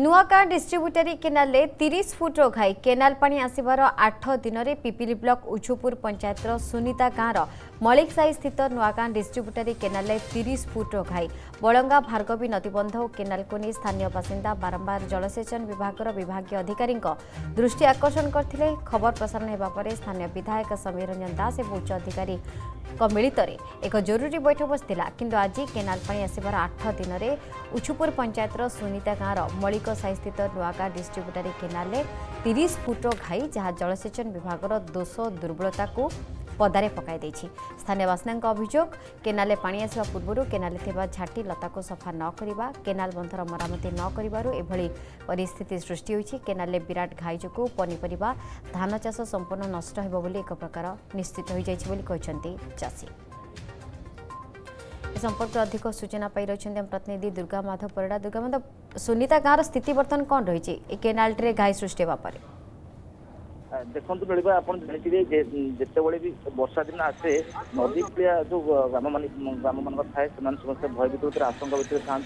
Nuagaon distributary canal 30 foot घाई canal पानी आसवर 8 दिन में पिपिली ब्लॉक उछुपुर पंचायतर सुनीता गाँवर मलिक साई स्थित नुआगाँव डिस्ट्रीब्यूटरी केनाल 30 फुट घाई बलंगा भार्गवी नदीबंध और केनाल को नहीं स्थानीय बासिंदा बारंबार जलसेचन विभाग विभागीय अधिकारी दृष्टि आकर्षण करते। खबर प्रसारण होगा पर स्थानीय विधायक समीर रंजन दास और उच्च अधिकारी मिलित एक जरूरी बैठक बसला किंतु आज केनाल पानी आसवर 8 दिन में उछुपुर पंचायतर सुनीता गाँवर मलिक साई स्थित नुआगाँव डिस्ट्रीब्यूटरी केनाल 30 फुट घाई जहाँ जलसेचन विभाग दोष दुर्बलता को पदारे पकाई। स्थानीय बासिंदा अभियोग केनाल पानी आसवा पूर्व केनाल झाटी लता को सफा न करवा केनाल बंधर मरामती न करिवारु एभली परिस्थिति सृष्टि होईछि। केनाल विराट घाई जो पनीपरिया धान चाष संपूर्ण नष्ट हेबो बोली एक प्रकार निश्चित होई जाईछि बोली कहछन्ती चाषी। इस संपर्क अधिक सूचना पाई रही प्रतिनिधि दुर्गा माधव परिड़ा। दुर्गा माधव, सुनीता गाँवर स्थिति बर्तमान कौन रही है केनाल घाई सृष्टि पर? देखो मिलवा आप जानते हैं जितेबले भी वर्षा दिन आसे नदी कूलिया जो ग्राम मान थाए समस्या भयभीत भर आशंका भितर था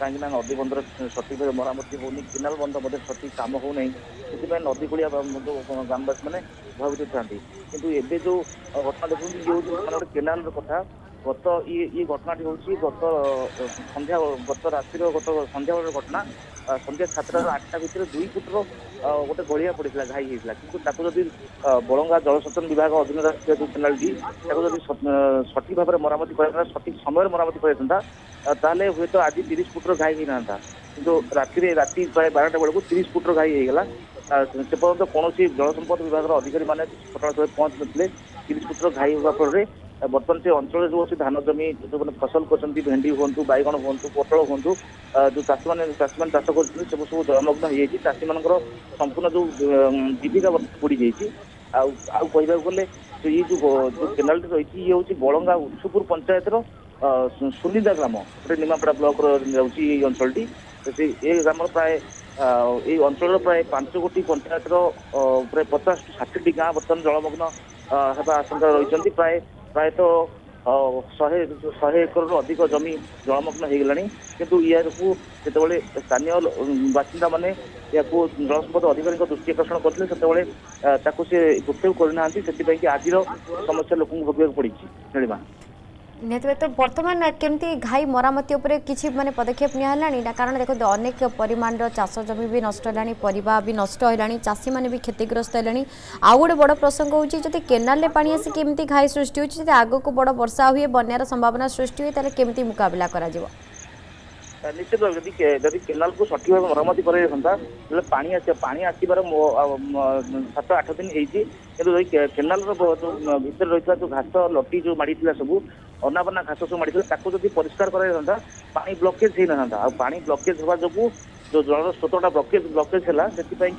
कहीं नदी बंधर सठिक मरामती होनी केनाल बंध सठिक कम हो नदी कूलिया जो ग्रामवासी मैंने भयभीत था कि एबे जो घटना देखते केनाल कथा गत ये घटनाटी हूँ गत संध्या गत रातिर गत संध्या घटना संध्या 7टा 8टा भितर 2 फुट्र गोटे गलिया पड़ा घाई होता कि जदि बलंगा जलसेचन विभाग अधीन जो केनालटी जब सठिक भाव में मरामती कर सठिक समय मरामती करता हूँ तो आज 30 फुट्र घाई होता कि राति प्राय 12टा बेलू 30 फुट्र घाई होगा। से पर्यटन कौन जलसंपद विभाग अधिकारी मैंने घटनास्थल पहुंच नथिले। 30 फुट्र घाई होगा फल में बर्तमान से अंचल जो अच्छे धान जमी जो मैंने फसल करते भेंडी हूँ बैगण हूँ पटल हूँ जो चाषी मैंने चाष कर सब जलमग्न होती चाषी मान संपूर्ण जो जीविका बुड़ी जाइए। आगे गले तो ये जो केनाल रही हूँ बलंगा उछुपुर पंचायतर सुनीता ग्राम गोटे निमापड़ा ब्लक रही अंचलटी से ये ग्राम प्राय ये अंचल प्राय 5 गोटी पंचायतर प्राय 50-60टी गाँ बर्तमान जलमग्न होगा आशंका रही। प्रायतः 100 एकड़ अधिक जमी जलमग्न होगा कितु याकू जो स्थानीय बासिंदा मैंने या जलसंपद अधिकारी दृष्टि आकर्षण करते से गुप्त करना से आज समस्या लोक भोग पड़ी मिलवा निहत। तो बर्तमान केमती घाई मरामती उपर किसी माने पदक्षेप निहलानी ना? कारण देखो अनेक परिमाण चाष जमी भी नष्ट होलानी परिबा भी नष्ट होलानी चाषी माने भी क्षतिग्रस्त होलानी। आ गोटे बड़ प्रसंग होउची जदि केनाल पानी आसी केमती घाई सृष्टि होउची जदि आगो को बड़ वर्षा हुए बन्यार संभावना सृष्टि हुए ताले केमती मुकाबला करा जिवो? निश्चित भाव जब केनाल को सठिक भाव मरामती कर पानी आसबार 7-8 दिन होती कि केनाल जो भितर रही जो घास लटी जो माड़ी सब अनाबना घास सब माड़ी जब परिष्कार करा पानी ब्लॉकेज हो ना था पानी ब्लॉकेज होगा जो जो जल स्रोत ब्लॉकेज है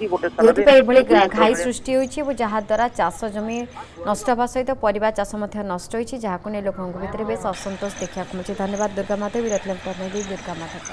गोटे स्थान घाई सृष्टि हो जहाद्वारा चाष जमी नष्ट होगा सहित परिवा चाष नष्ट होती जहाक नहीं लोकों भितर बेस असंतोष देखा मिलूँ। धन्यवाद दुर्गा माधव विरत्न प्रतिनिधि दुर्गा माधव।